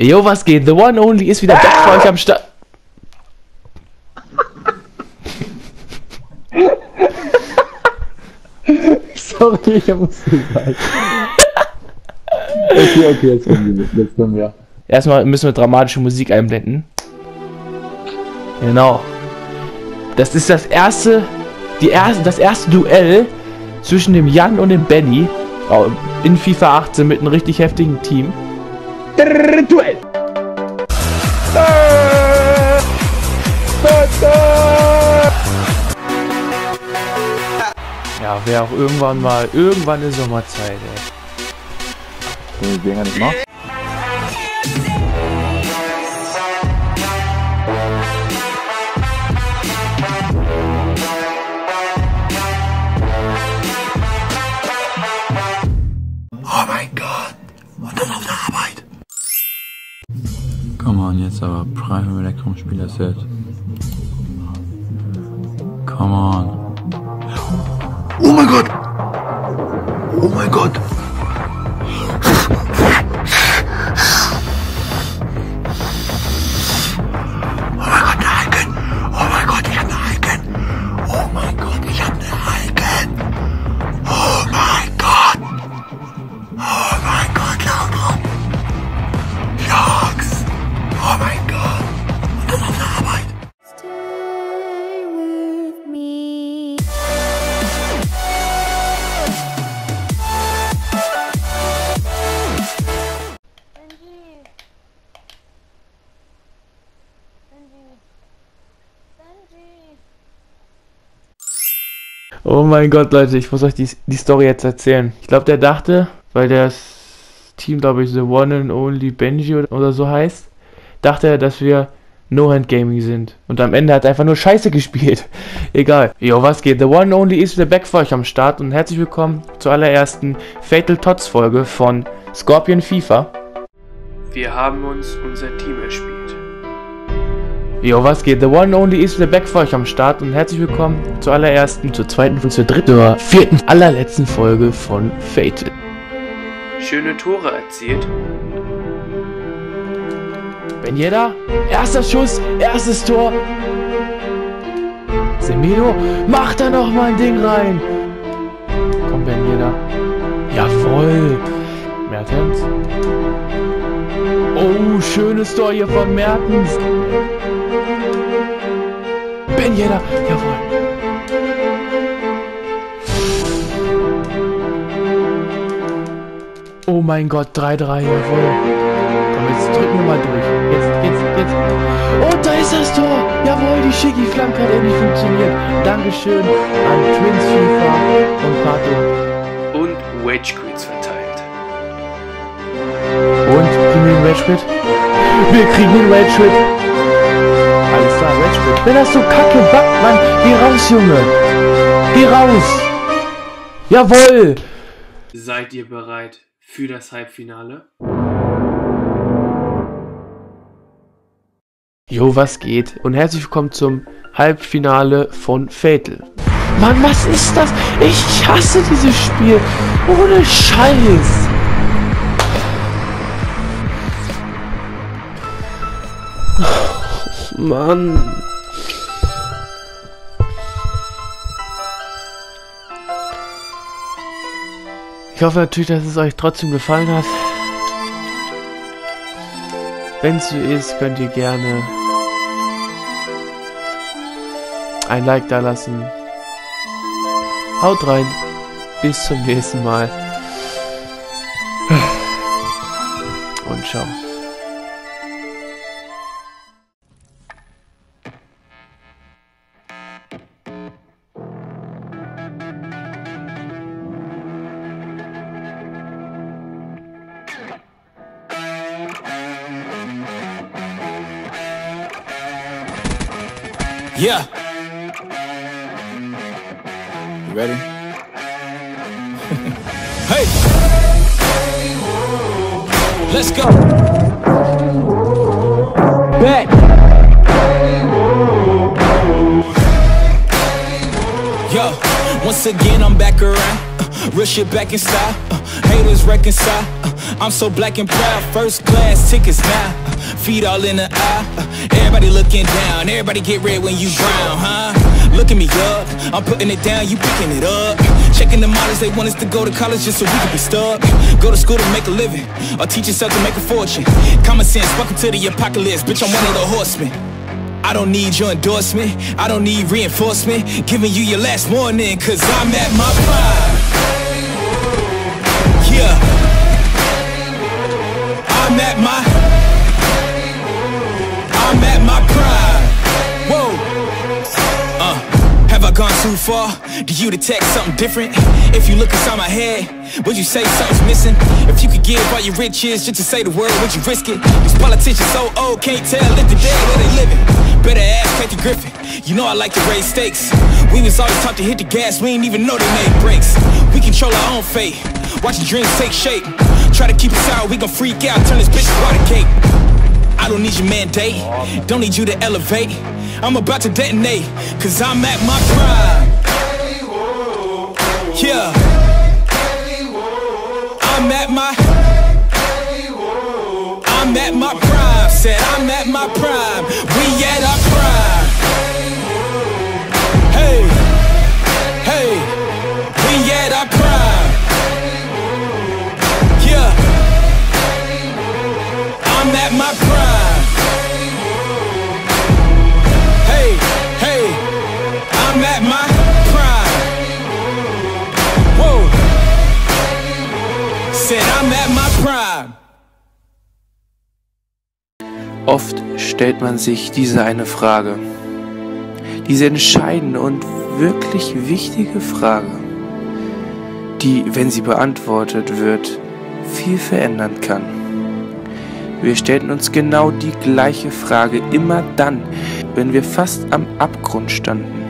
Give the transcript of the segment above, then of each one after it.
Jo, was geht? The One and Only ist wieder back für euch am Start. Sorry, ich muss sagen. Okay, jetzt kommen wir. Jetzt kommen wir. Erstmal müssen wir dramatische Musik einblenden. Genau. Das ist das erste, das erste Duell zwischen dem Jan und dem Benny in FIFA 18 mit einem richtig heftigen Team. Duell. Ja, wäre auch irgendwann mal, irgendwann in Sommerzeit, ey. Den Dinger nicht machen. Jetzt aber Prime Electrum Spielerset. Come on. Oh mein Gott! Oh mein Gott! Oh mein Gott, Leute, ich muss euch die Story jetzt erzählen. Ich glaube, der dachte, weil das Team, glaube ich, The One and Only Benji oder so heißt, dachte er, dass wir No-Hand-Gaming sind. Und am Ende hat er einfach nur Scheiße gespielt. Egal. Jo, was geht? The One and Only ist wieder back für euch am Start und herzlich willkommen zur allerersten Fatal Tots Folge von Scorpion FIFA. Wir haben uns unser Team erspielt. Jo, was geht? The One and Only ist wieder back für euch am Start und herzlich willkommen zur allerersten, zur zweiten, zur dritten oder vierten, allerletzten Folge von Fatal. Schöne Tore erzielt. Benjeda, erster Schuss, erstes Tor. Semedo, mach da noch mal ein Ding rein. Komm, Benjeda. Jawohl. Mertens. Oh, schönes Tor hier von Mertens. Benjeda, jawohl. Oh mein Gott, 3-3, jawohl. Komm, jetzt drücken wir mal durch. Jetzt. Und da ist das Tor. Jawohl, die Schicki-Flanke hat endlich funktioniert. Dankeschön an Twins FIFA und Fatal. Und Wedge Quits verteilt. Und kriegen wir den Wedge Quit? Wir kriegen den Wedge Quit. Alles klar, Wedgewit. Wenn das so kacke backt, Mann, geh raus, Junge. Geh raus. Jawohl. Seid ihr bereit für das Halbfinale? Jo, was geht? Und herzlich willkommen zum Halbfinale von Fatal. Mann, was ist das? Ich hasse dieses Spiel. Ohne Scheiß. Mann. Ich hoffe natürlich, dass es euch trotzdem gefallen hat. Wenn es so ist, könnt ihr gerne ein Like da lassen. Haut rein. Bis zum nächsten Mal. Und ciao. Yeah. You ready? Hey. Let's go. Bet. Yo, once again I'm back around. Rush it back in style. Haters reconcile. I'm so black and proud, first class tickets now. Feet all in the eye, everybody looking down. Everybody get red when you drown, huh? Looking me up, I'm putting it down, you picking it up. Checking the models, they want us to go to college just so we can be stuck. Go to school to make a living, or teach yourself to make a fortune. Common sense, welcome to the apocalypse, bitch, I'm one of the horsemen. I don't need your endorsement, I don't need reinforcement. Giving you your last warning, cause I'm at my prime. Yeah, I'm at my prime. Whoa, have I gone too far? Do you detect something different? If you look inside my head, would you say something's missing? If you could give all your riches just to say the word, would you risk it? These politicians so old, can't tell if they're dead or they living. Better ask Kathy Griffin, you know I like to raise stakes. We was always taught to hit the gas, we ain't even know they made breaks. We control our own fate, watch the dreams take shape. Try to keep it sour, we gon' freak out, turn this bitch to water cake. I don't need your mandate, don't need you to elevate. I'm about to detonate, cause I'm at my prime. Yeah, I'm at my prime, said I'm at my prime. We at our prime. Hey, hey, we at our prime. Yeah, I'm at my prime. Hey, hey, I'm at my prime. Whoa, said I'm at my prime. Oft stellt man sich diese eine Frage, diese entscheidende und wirklich wichtige Frage, die, wenn sie beantwortet wird, viel verändern kann. Wir stellten uns genau die gleiche Frage immer dann, wenn wir fast am Abgrund standen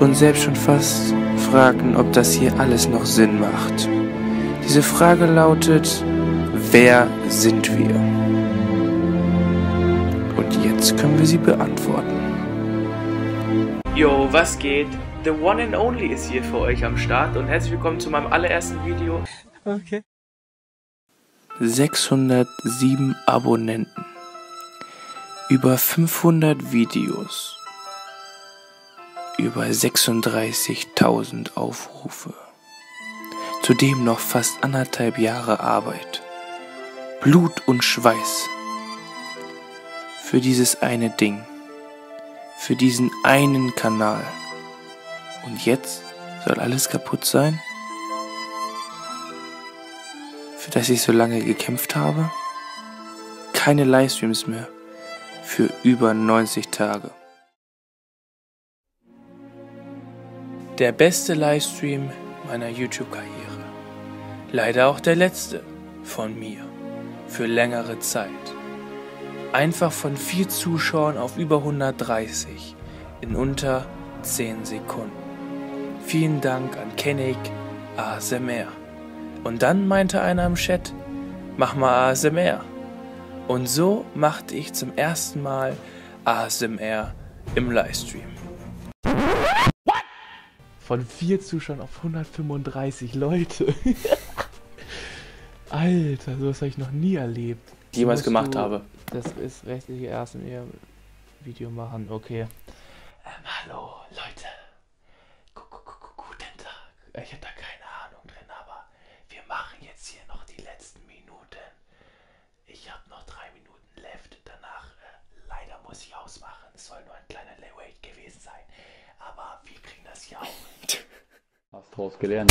und selbst schon fast fragten, ob das hier alles noch Sinn macht. Diese Frage lautet: Wer sind wir? Jetzt können wir sie beantworten. Yo, was geht? The One and Only ist hier für euch am Start und herzlich willkommen zu meinem allerersten Video. Okay. 607 Abonnenten. Über 500 Videos. Über 36.000 Aufrufe. Zudem noch fast 1,5 Jahre Arbeit. Blut und Schweiß. Für dieses eine Ding, für diesen einen Kanal. Und jetzt soll alles kaputt sein? Für das ich so lange gekämpft habe? Keine Livestreams mehr, für über 90 Tage. Der beste Livestream meiner YouTube-Karriere. Leider auch der letzte von mir, für längere Zeit. Einfach von 4 Zuschauern auf über 130 in unter 10 Sekunden. Vielen Dank an Kennick ASMR. Und dann meinte einer im Chat, mach mal ASMR. Und so machte ich zum ersten Mal ASMR im Livestream. Von 4 Zuschauern auf 135 Leute. Alter, sowas habe ich noch nie erlebt. Jemals gemacht habe. Das ist rechtliche ASMR-Video machen, okay. Hallo, Leute. Guten Tag. Ich hab da keine Ahnung drin, aber wir machen jetzt hier noch die letzten Minuten. Ich habe noch 3 Minuten left. Danach, leider muss ich ausmachen. Es soll nur ein kleiner Lay-Wait gewesen sein. Aber wir kriegen das ja auch. Hast draus gelernt.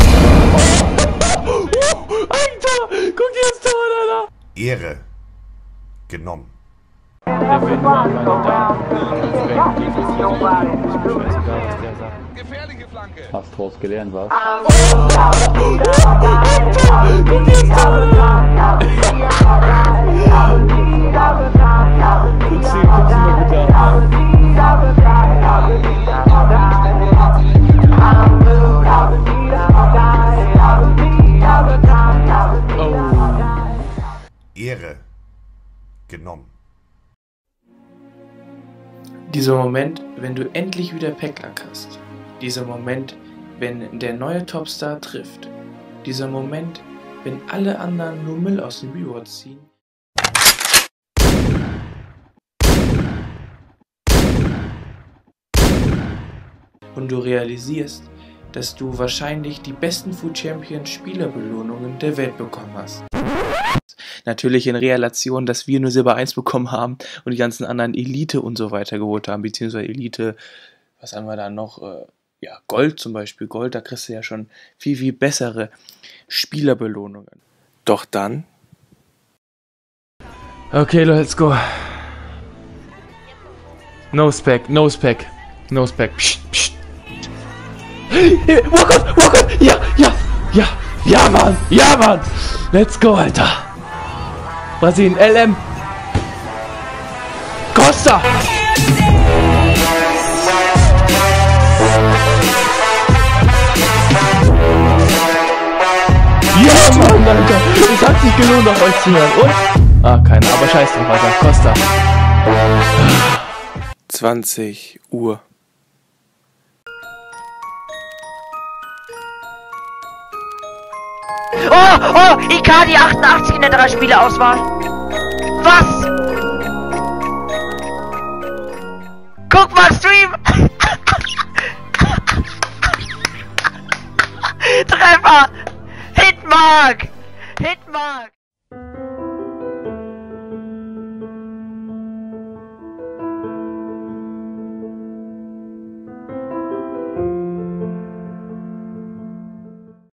Alter, guck dir das da an, Alter. Ehre genommen. Hast draus gelernt, was? Ehre genommen. Dieser Moment, wenn du endlich wieder Packlack hast. Dieser Moment, wenn der neue Topstar trifft. Dieser Moment, wenn alle anderen nur Müll aus dem Reward ziehen. Und du realisierst, dass du wahrscheinlich die besten Food Champions Spielerbelohnungen der Welt bekommen hast. Natürlich in Relation, dass wir nur Silber 1 bekommen haben und die ganzen anderen Elite und so weiter geholt haben, beziehungsweise Elite, was haben wir da noch? Ja, Gold zum Beispiel. Gold, da kriegst du ja schon viel, viel bessere Spielerbelohnungen. Doch dann... Okay, let's go. No spec. Psst, psst. Walk on! Ja, Mann! Let's go, Alter! Brasilien, LM! Costa! Ja, Mann, Alter! Es hat sich gelohnt, auf euch zu hören, und? Ah, keiner, aber scheiß drauf, Alter, Costa! 20 Uhr. Oh, Icardi 88 in der 3-Spiele-Auswahl. Was? Guck mal, Stream! Treffer! Hitmark!